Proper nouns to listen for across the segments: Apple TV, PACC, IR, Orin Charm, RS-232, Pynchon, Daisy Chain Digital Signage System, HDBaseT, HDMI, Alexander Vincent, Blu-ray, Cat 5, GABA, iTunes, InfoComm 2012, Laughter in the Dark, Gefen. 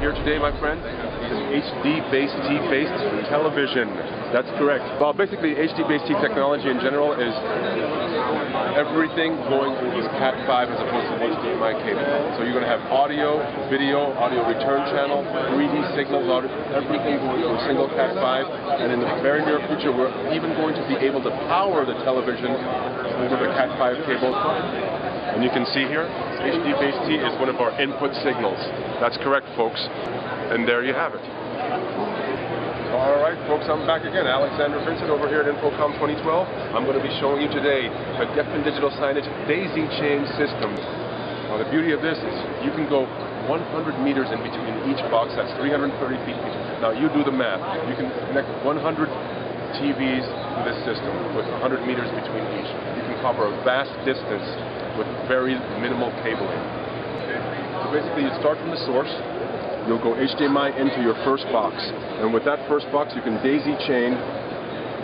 here today, my friend, is an HDBaseT based television. That's correct. Well, basically, HDBaseT technology in general is everything going through this Cat 5 as opposed to HDMI cable. So you're going to have audio, video, audio return channel, 3D signals, audio, everything going through a single Cat 5. And in the very near future, we're even going to be able to power the television with a Cat 5 cable. And you can see here, HDBaseT is one of our input signals. That's correct, folks. And there you have it. All right, folks, I'm back again. Alexander Vincent over here at InfoComm 2012. I'm going to be showing you today a Gefen digital signage daisy chain system. Now, the beauty of this is you can go 100 meters in between each box. That's 330 feet. Now, you do the math. You can connect 100 TVs to this system with 100 meters between each. You can cover a vast distance with very minimal cabling. So basically, you start from the source, you'll go HDMI into your first box, and with that first box, you can daisy chain.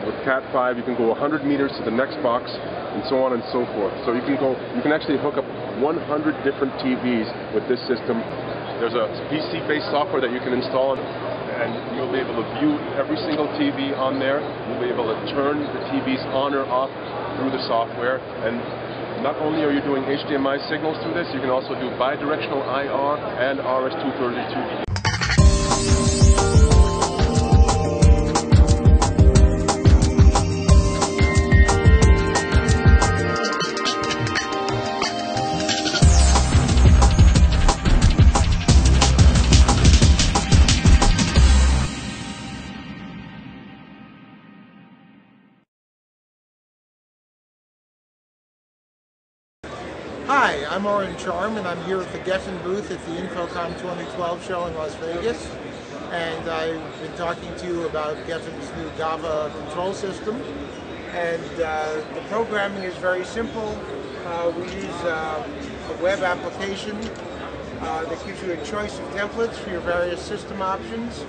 With Cat 5, you can go 100 meters to the next box, and so on and so forth. So you can actually hook up 100 different TVs with this system. There's a PC-based software that you can install, and you'll be able to view every single TV on there. You'll be able to turn the TVs on or off through the software, and not only are you doing HDMI signals through this, you can also do bidirectional IR and RS-232. Hi, I'm Orin Charm, and I'm here at the Gefen booth at the InfoComm 2012 show in Las Vegas. And I've been talking to you about Gefen's new GABA control system. And the programming is very simple. We use a web application that gives you a choice of templates for your various system options.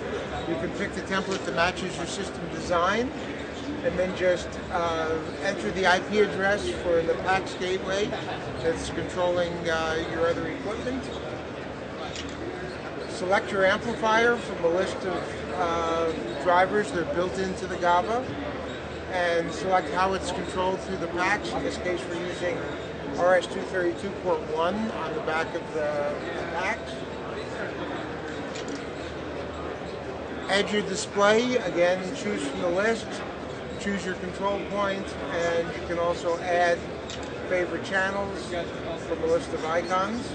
You can pick the template that matches your system design, and then just enter the IP address for the PACC gateway that's controlling your other equipment. Select your amplifier from a list of drivers that are built into the GABA, and select how it's controlled through the PACC. In this case, we're using RS-232 port 1 on the back of the PACC. Add your display, again, choose from the list. Choose your control point, and you can also add favorite channels from a list of icons.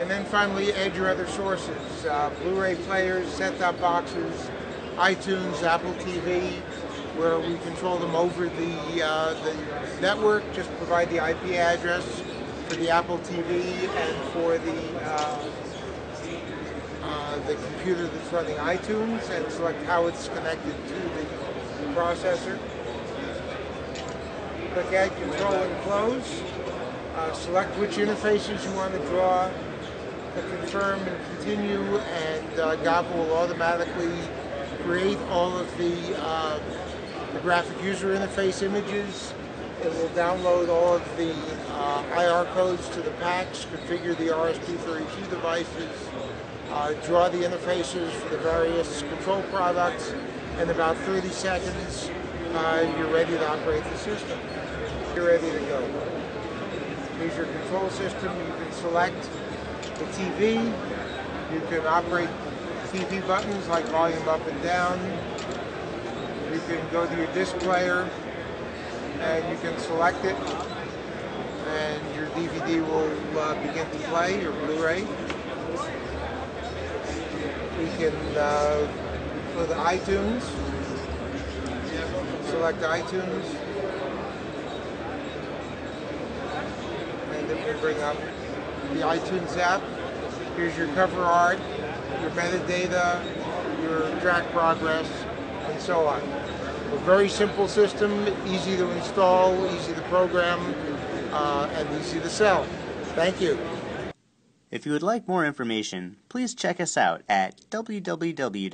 And then finally, add your other sources, Blu-ray players, set-top boxes, iTunes, Apple TV, where we control them over the network. Just provide the IP address for the Apple TV and for the computer that's running iTunes, and select how it's connected to the processor. Click Add, Control, and Close. Select which interfaces you want to draw. Confirm and continue, and GABA will automatically create all of the graphic user interface images. It will download all of the IR codes to the PACCs, configure the RS-232 devices, draw the interfaces for the various control products, and about 30 seconds you're ready to operate the system. You're ready to go. Here's your control system. You can select the TV. You can operate TV buttons like volume up and down. You can go to your disc player and you can select it, and your DVD will begin to play, your Blu-ray. We can, for the iTunes, select iTunes, and it will bring up the iTunes app. Here's your cover art, your metadata, your track progress, and so on. A very simple system, easy to install, easy to program, and easy to sell. Thank you. If you would like more information, please check us out at www.gefen.com.